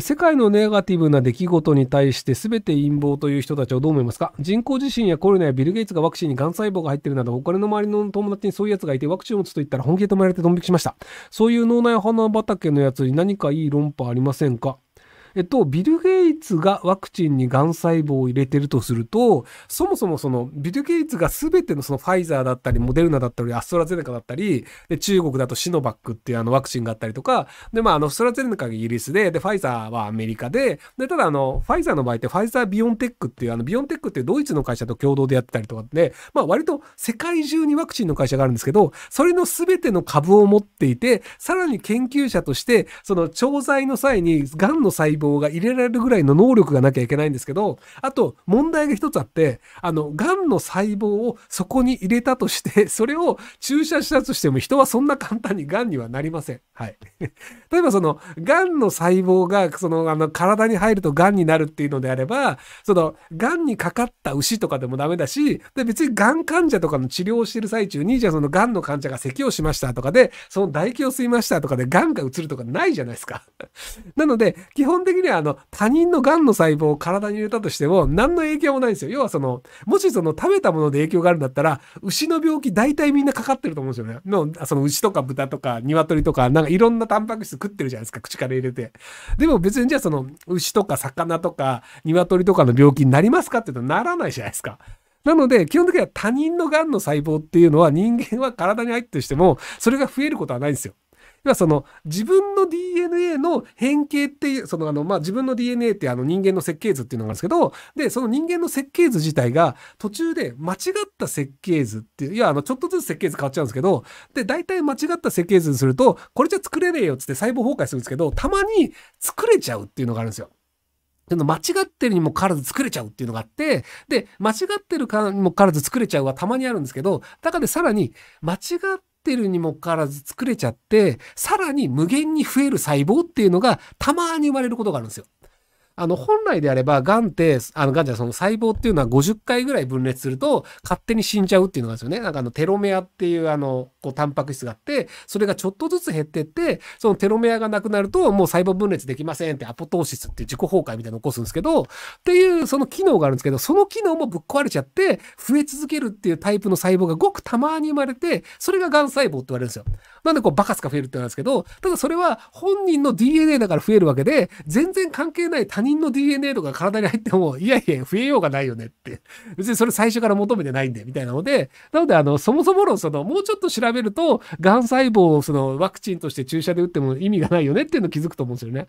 世界のネガティブな出来事に対して全て陰謀という人たちをどう思いますか？人工地震やコロナやビル・ゲイツがワクチンにがん細胞が入ってるなど、お金の周りの友達にそういうやつがいてワクチンを打つと言ったら本気で止められてドン引きしました。そういう脳内花畑のやつに何かいい論破ありませんか？ビル・ゲイツがワクチンにがん細胞を入れてるとすると、そもそもそのビル・ゲイツが全てのそのファイザーだったり、モデルナだったり、アストラゼネカだったり、で中国だとシノバックっていうワクチンがあったりとか、で、まあ、アストラゼネカがイギリスで、で、ファイザーはアメリカで、で、ただファイザーの場合ってファイザー・ビオンテックっていう、ビオンテックっていうドイツの会社と共同でやってたりとかで、まあ、割と世界中にワクチンの会社があるんですけど、それの全ての株を持っていて、さらに研究者として、その調剤の際に、がんの細胞が入れられるぐらいの能力がなきゃいけないんですけど、あと問題が一つあって、がんの細胞をそこに入れたとして、それを注射したとしても人はそんな簡単にがんにはなりません。はい。例えばがんの細胞が体に入るとがんになるっていうのであれば、がんにかかった牛とかでもダメだし、で別にがん患者とかの治療をしてる最中に、じゃあがんの患者が咳をしましたとかで、その唾液を吸いましたとかでがんが移るとかないじゃないですか。なので、基本的には他人のがんの細胞を体に入れたとしても何の影響もないんですよ。要はもし食べたもので影響があるんだったら、牛の病気大体みんなかかってると思うんですよね。牛とか豚とか鶏とかなんかいろんなタンパク質食ってるじゃないですか、口から入れて。でも別にじゃあ牛とか魚とか鶏とかの病気になりますかって言うとならないじゃないですか。なので、基本的には他人のがんの細胞っていうのは人間は体に入ってしてもそれが増えることはないんですよ。要は自分の DNA の変形っていう、まあ、自分の DNA って人間の設計図っていうのがあるんですけど、で、その人間の設計図自体が途中で間違った設計図っていう、いや、ちょっとずつ設計図変わっちゃうんですけど、で、大体間違った設計図にすると、これじゃ作れねえよっつって細胞崩壊するんですけど、たまに作れちゃうっていうのがあるんですよ。間違ってるにもかかわらず作れちゃうっていうのがあって、で、間違ってるにもかかわらず作れちゃうはたまにあるんですけど、だからさらに間違っててるにもかかわらず作れちゃって、さらに無限に増える細胞っていうのがたまに生まれることがあるんですよ。本来であれば、がんって、がんじゃ細胞っていうのは50回ぐらい分裂すると勝手に死んじゃうっていうのがあるんですよね。なんかテロメアっていうこうタンパク質があって、それがちょっとずつ減ってって、そのテロメアがなくなるともう細胞分裂できませんってアポトーシスっていう自己崩壊みたいなのを起こすんですけど、っていうその機能があるんですけど、その機能もぶっ壊れちゃって、増え続けるっていうタイプの細胞がごくたまに生まれて、それががん細胞って言われるんですよ。なんでバカスカ増えるって言うんですけど、ただそれは本人の DNA だから増えるわけで、全然関係ない他人の DNA とか体に入っても、いやいや、増えようがないよねって。別にそれ最初から求めてないんで、みたいなので、なので、そもそもの、もうちょっと調べると、がん細胞をワクチンとして注射で打っても意味がないよねっていうのを気づくと思うんですよね。